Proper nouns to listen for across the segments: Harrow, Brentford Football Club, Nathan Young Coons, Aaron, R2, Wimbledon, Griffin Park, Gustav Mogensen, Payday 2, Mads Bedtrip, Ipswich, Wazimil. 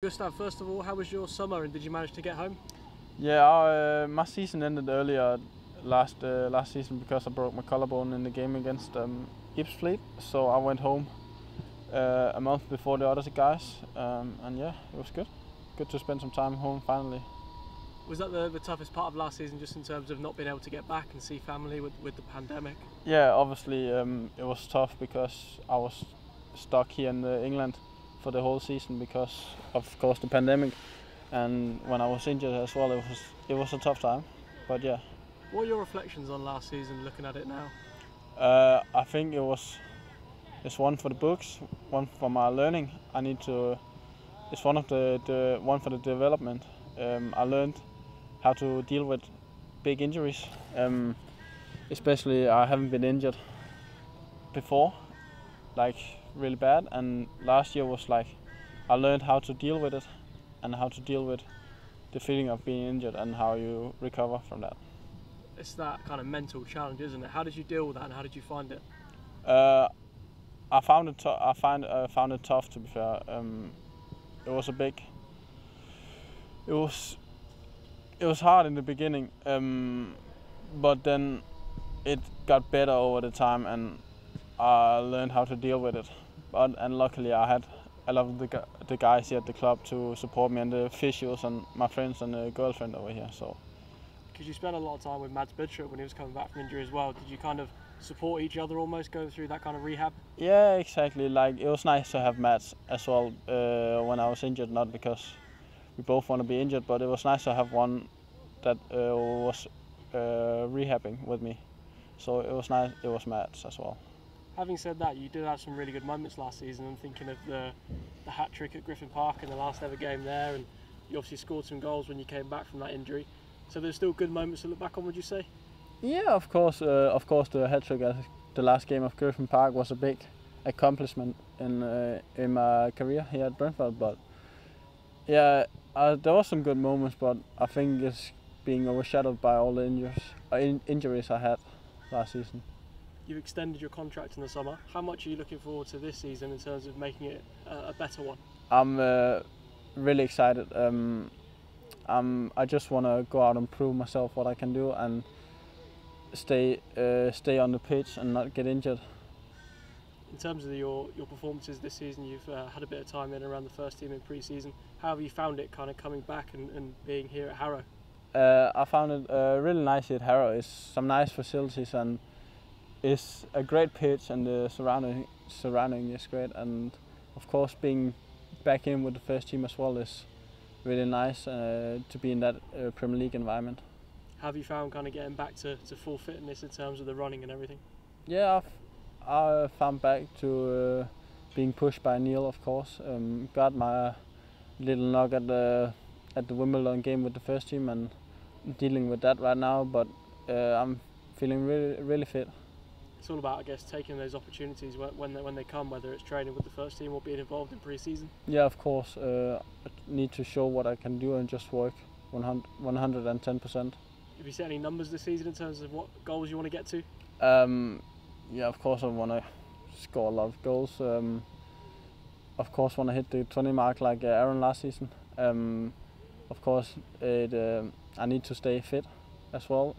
Gustav, first of all, how was your summer and did you manage to get home? Yeah, my season ended earlier last season because I broke my collarbone in the game against Ipswich, so I went home a month before the other guys, and yeah, it was good. Good to spend some time home finally. Was that the toughest part of last season, just in terms of not being able to get back and see family with the pandemic? Yeah, obviously it was tough because I was stuck here in England for the whole season because of course the pandemic, and when I was injured as well, it was a tough time. But yeah. What are your reflections on last season looking at it now? I think it's one for the books, one for my learning. I need to, it's one of the one for the development. I learned how to deal with big injuries, especially I haven't been injured before, like really bad, and last year was like I learned how to deal with it and how to deal with the feeling of being injured and how you recover from that. It's that kind of mental challenge, isn't it? How did you deal with that and how did you find it? I found it tough, to be fair. It was hard in the beginning, but then it got better over the time and I learned how to deal with it. And luckily I had a lot of the guys here at the club to support me, and the physios and my friends and the girlfriend over here. So. Because you spent a lot of time with Mads Bedtrip when he was coming back from injury as well. Did you kind of support each other almost going through that kind of rehab? Yeah, exactly. Like, it was nice to have Mads as well when I was injured, not because we both want to be injured, but it was nice to have one that was rehabbing with me. So it was nice, it was Mads as well. Having said that, you did have some really good moments last season. I'm thinking of the hat-trick at Griffin Park and the last ever game there, and you obviously scored some goals when you came back from that injury. So there's still good moments to look back on, would you say? Yeah, of course. The hat-trick at the last game of Griffin Park was a big accomplishment in my career here at Brentford. But yeah, there was some good moments, but I think it's being overshadowed by all the injuries I had last season. You've extended your contract in the summer. How much are you looking forward to this season in terms of making it a better one? I'm really excited. I just want to go out and prove myself what I can do and stay on the pitch and not get injured. In terms of your performances this season, you've had a bit of time in and around the first team in pre-season. How have you found it kind of coming back and being here at Harrow? I found it really nice here at Harrow. It's some nice facilities and it's a great pitch, and the surrounding is great, and of course being back in with the first team as well is really nice to be in that Premier League environment. Have you found kind of getting back to full fitness in terms of the running and everything? Yeah, I found back to being pushed by Neil, of course. Got my little knock at the Wimbledon game with the first team and dealing with that right now, but I'm feeling really fit. It's all about, I guess, taking those opportunities when they come, whether it's training with the first team or being involved in pre-season. Yeah, of course. I need to show what I can do and just work 110%. Have you set any numbers this season in terms of what goals you want to get to? Yeah, of course I want to score a lot of goals. Of course want to hit the 20 mark like Aaron last season. Of course I need to stay fit as well.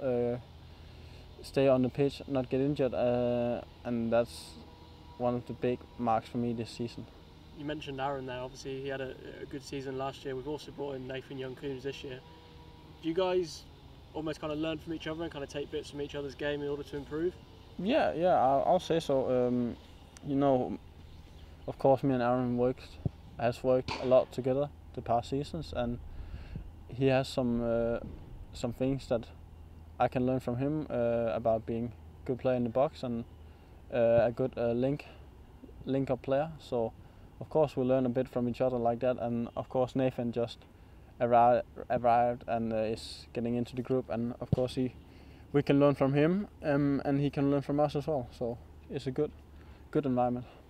Stay on the pitch, not get injured, and that's one of the big marks for me this season. You mentioned Aaron there, obviously he had a good season last year. We've also brought in Nathan Young Coons this year. Do you guys almost kind of learn from each other and kind of take bits from each other's game in order to improve? Yeah, I'll say so. You know, of course me and Aaron has worked a lot together the past seasons, and he has some things that I can learn from him about being a good player in the box and a good link-up player. So, of course, we learn a bit from each other like that. And, of course, Nathan just arrived and is getting into the group. And, of course, we can learn from him and he can learn from us as well. So it's a good environment.